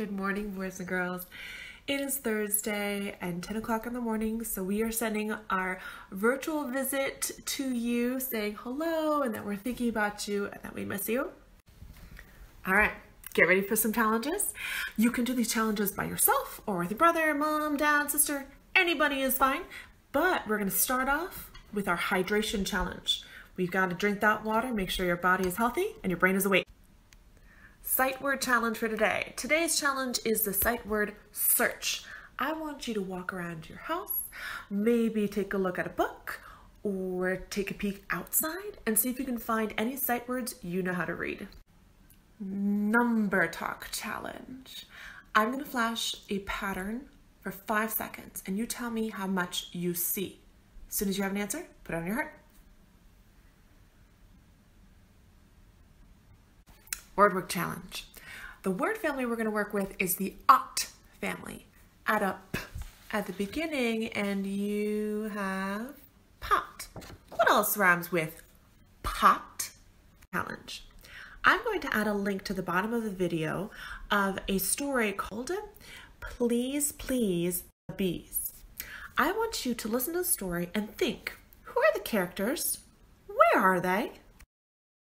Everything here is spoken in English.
Good morning, boys and girls. It is Thursday and 10 o'clock in the morning, so we are sending our virtual visit to you, saying hello and that we're thinking about you and that we miss you. All right, get ready for some challenges. You can do these challenges by yourself or with your brother, mom, dad, sister, anybody is fine, but we're going to start off with our hydration challenge. We've got to drink that water, make sure your body is healthy and your brain is awake. Sight word challenge for today. Today's challenge is the sight word search. I want you to walk around your house, maybe take a look at a book or take a peek outside and see if you can find any sight words you know how to read. Number talk challenge. I'm going to flash a pattern for 5 seconds and you tell me how much you see. As soon as you have an answer, put it on your heart. Word work challenge. The word family we're going to work with is the ot family. Add a p at the beginning and you have pot. What else rhymes with pot? Challenge. I'm going to add a link to the bottom of the video of a story called Please Please the Bees. I want you to listen to the story and think, who are the characters? Where are they?